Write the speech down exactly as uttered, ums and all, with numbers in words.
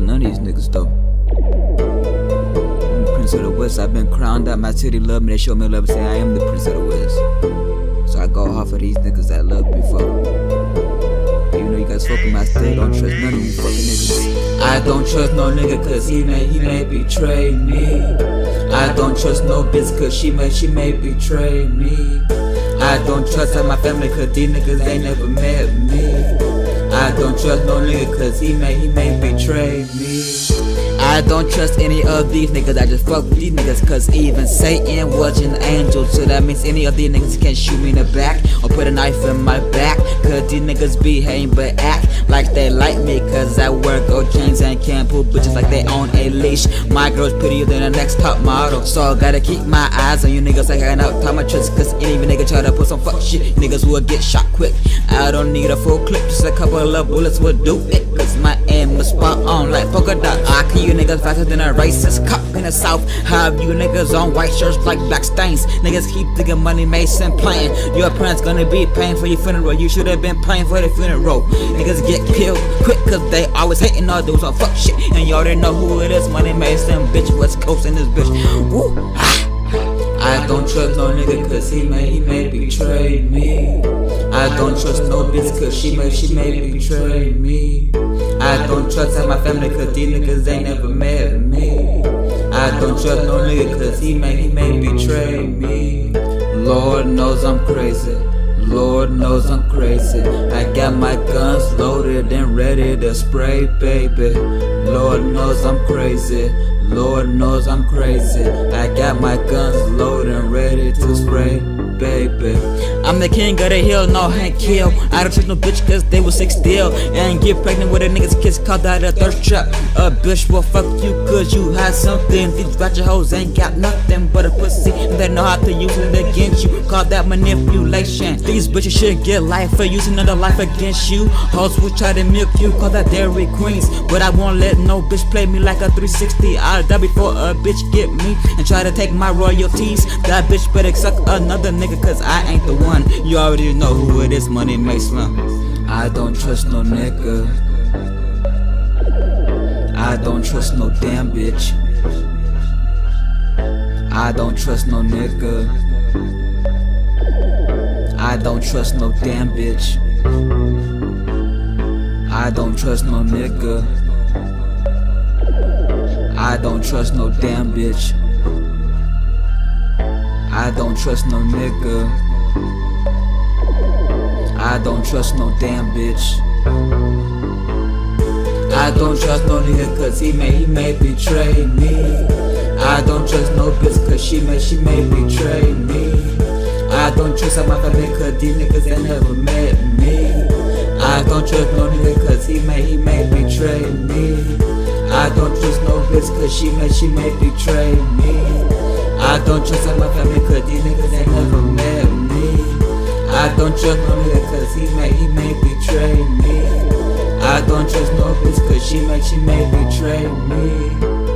fuck none of these niggas though. I'm the Prince of the West, I've been crowned up. My city love me, they show me love and say I am the Prince of the West. So I go hard for these niggas that loved me before. Even though you guys fucking my state, don't trust none of you fucking niggas. I don't trust no nigga cause he may, he may betray me. I don't trust no bitch cause she may, she may betray me. I don't trust my family cause these niggas ain't never met me. I don't trust no nigga cause he may, he may betray me. I don't trust any of these niggas, I just fuck with these niggas cause even Satan was an angel. So that means any of these niggas can shoot me in the back or put a knife in my back. Cause these niggas be hating but act like they like me. Cause I wear gold chains and can't pull bitches like they own a leash. My girl's prettier than the next top model, so I gotta keep my eyes on you niggas like I know optometrists. Cause any nigga try to put some fuck shit, niggas will get shot quick. I don't need a full clip, just a couple of bullets will do it. Cause my aim was spot on like polka dot. I kill you niggas faster than a racist cop in the south. Have you niggas on white shirts like black stains. Niggas keep thinking money Mason playing. Your parents gonna be paying for your funeral, you should've been paying for the funeral. Niggas get killed quick cause they always hating all those on fuck shit. And you already know who it is, money Mason bitch, West Coast in this bitch. Woo. I don't trust no nigga cause he may, he may betray me. I don't trust no bitch cause she may, she may betray me. I don't trust my family cause these niggas ain't never met me. I don't trust no nigga cause he may, he may betray me. Lord knows I'm crazy, Lord knows I'm crazy. I got my guns loaded and ready to spray, baby. Lord knows I'm crazy, Lord knows I'm crazy. I got my guns loaded and ready to spray, baby. I'm the king of the hill, no hand kill. I don't trust no bitch cause they will sick still. And get pregnant with a nigga's kiss, call that a thirst trap. A bitch will fuck you cause you had something. These ratchet hoes ain't got nothing but a pussy. They know how to use it against you, call that manipulation. These bitches should get life for using another life against you. Hoes will try to milk you, call that Dairy Queens. But I won't let no bitch play me like a three sixty. I die before a bitch get me and try to take my royalties. That bitch better suck another nigga cause I ain't the one. You already know who it is, money makes slum. I don't trust no nigga, I don't trust no damn bitch. I don't trust no nigga, I don't trust no damn bitch. I don't trust no nigga, I don't trust no damn bitch. I don't trust no nigga. I don't trust no damn bitch. I don't trust no nigga cause he may, he may betray me. I don't trust no bitch cause she may, she may betray me. I don't trust my family cause these niggas ain't never met me. I don't trust no nigga cause he may, he may betray me. I don't trust no bitch cause she may, she may betray me. I don't trust my family cause these niggas ain't never met me. I don't trust no nigga cause he may, he may betray me. I don't trust no bitch cause she may, she may betray me.